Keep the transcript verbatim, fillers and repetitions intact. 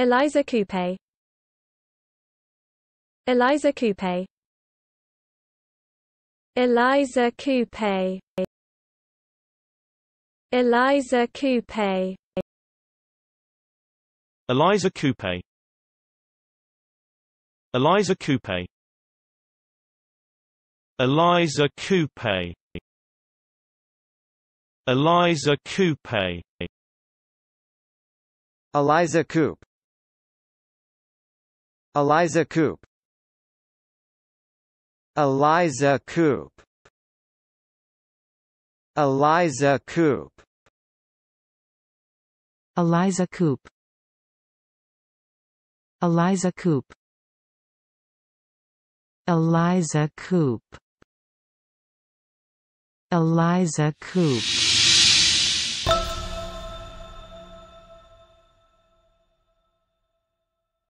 Eliza Coupe, Eliza Coupe, Eliza Coupe, Eliza Coupe, Eliza Coupe, Eliza Coupe, Eliza Coupe, Eliza Coupe, Eliza Coupe, Eliza Coupe, Eliza Coupe, Eliza Coupe, Eliza Coupe, Eliza Coupe, Eliza Coupe, Eliza Coupe.